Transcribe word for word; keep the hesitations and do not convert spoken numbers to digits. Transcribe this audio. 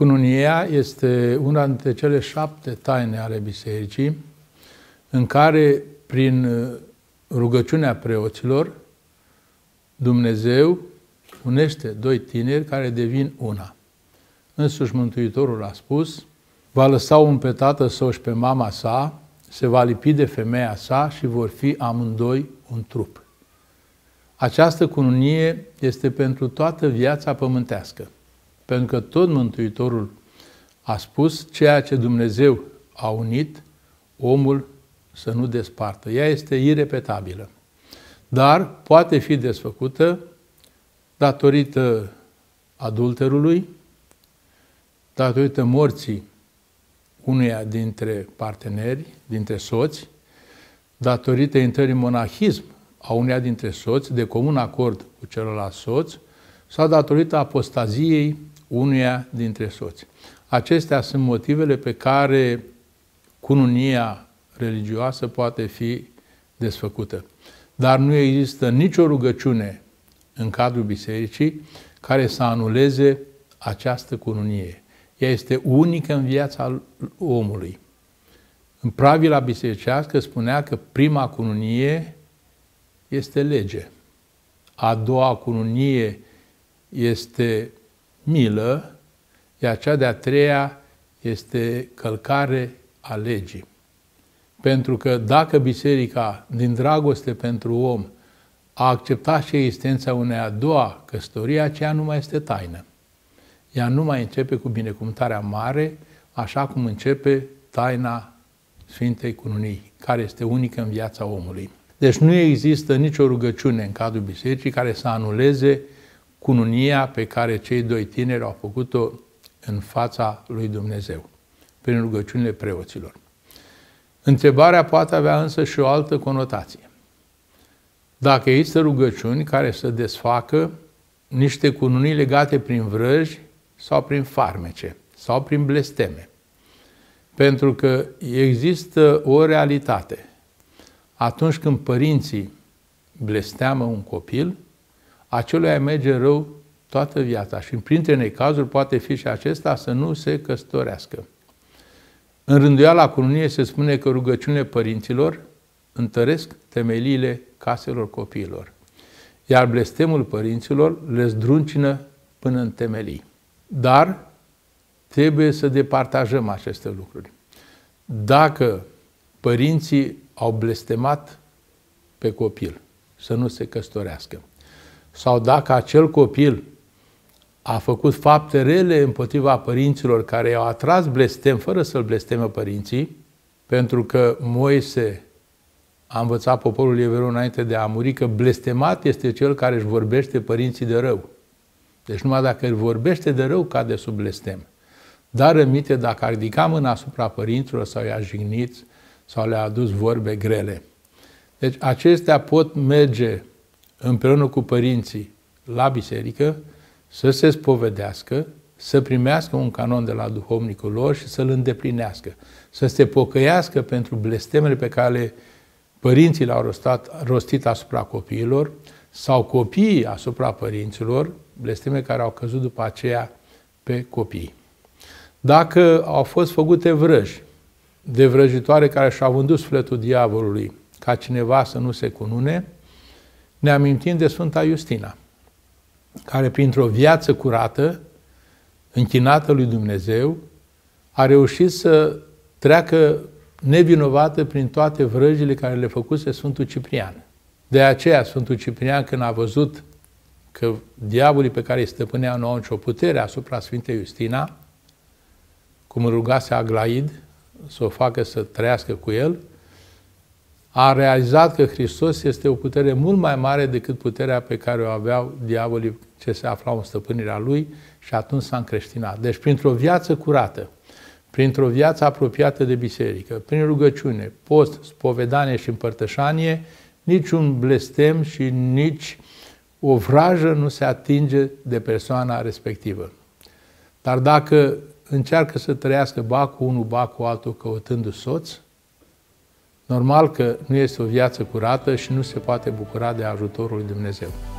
Cununia este una dintre cele șapte taine ale Bisericii, în care, prin rugăciunea preoților, Dumnezeu unește doi tineri care devin una. Însuși Mântuitorul a spus: va lăsa un pe tată său și pe mama sa, se va lipi de femeia sa și vor fi amândoi un trup. Această cununie este pentru toată viața pământească, pentru că tot Mântuitorul a spus: ceea ce Dumnezeu a unit, omul să nu despartă. Ea este irepetabilă, dar poate fi desfăcută datorită adulterului, datorită morții unuia dintre parteneri, dintre soți, datorită intrării în monahism a uneia dintre soți, de comun acord cu celălalt soț, sau datorită apostaziei unuia dintre soți. Acestea sunt motivele pe care cununia religioasă poate fi desfăcută. Dar nu există nicio rugăciune în cadrul Bisericii care să anuleze această cununie. Ea este unică în viața omului. În pravila bisericească spunea că prima cununie este lege, a doua cununie este milă, iar cea de-a treia este călcare a legii. Pentru că dacă biserica, din dragoste pentru om, a acceptat și existența unei a doua căsătorie, aceea nu mai este taină. Ea nu mai începe cu binecuvântarea mare, așa cum începe taina Sfintei Cununii, care este unică în viața omului. Deci nu există nicio rugăciune în cadrul bisericii care să anuleze cununia pe care cei doi tineri au făcut-o în fața lui Dumnezeu, prin rugăciunile preoților. Întrebarea poate avea însă și o altă conotație. Dacă există rugăciuni care să desfacă niște cununii legate prin vrăji sau prin farmece sau prin blesteme, pentru că există o realitate. Atunci când părinții blesteamă un copil, aceluia merge rău toată viața și printre necazuri poate fi și acesta să nu se căsătorească. În rânduiala cununie se spune că rugăciunile părinților întăresc temeliile caselor copiilor, iar blestemul părinților le zdruncină până în temelii. Dar trebuie să departajăm aceste lucruri. Dacă părinții au blestemat pe copil să nu se căsătorească, sau dacă acel copil a făcut fapte rele împotriva părinților care i-au atras blestem fără să-l blesteme părinții, pentru că Moise a învățat poporul evreu înainte de a muri că blestemat este cel care își vorbește părinții de rău. Deci numai dacă îl vorbește de rău cade sub blestem. Dar rămite dacă a ridicat mâna asupra părinților sau i-a jignit sau le-a adus vorbe grele. Deci acestea pot merge împreună cu părinții la biserică, să se spovedească, să primească un canon de la duhovnicul lor și să-l îndeplinească, să se pocăiască pentru blestemele pe care părinții le-au rostat, rostit asupra copiilor sau copiii asupra părinților, blesteme care au căzut după aceea pe copii. Dacă au fost făcute vrăji de vrăjitoare care și-au vândut sufletul diavolului ca cineva să nu se cunune, ne amintim de Sfânta Iustina, care printr-o viață curată, închinată lui Dumnezeu, a reușit să treacă nevinovată prin toate vrăjile care le făcuse Sfântul Ciprian. De aceea Sfântul Ciprian, când a văzut că diavolii pe care îi stăpânea nu au nicio putere asupra Sfintei Iustina, cum îl rugase Aglaid să o facă să trăiască cu el, a realizat că Hristos este o putere mult mai mare decât puterea pe care o aveau diavolii ce se aflau în stăpânirea lui și atunci s-a încreștinat. Deci printr-o viață curată, printr-o viață apropiată de biserică, prin rugăciune, post, spovedanie și împărtășanie, niciun blestem și nici o vrajă nu se atinge de persoana respectivă. Dar dacă încearcă să trăiască ba cu unul, ba cu altul, căutându-și soț, normal că nu este o viață curată și nu se poate bucura de ajutorul lui Dumnezeu.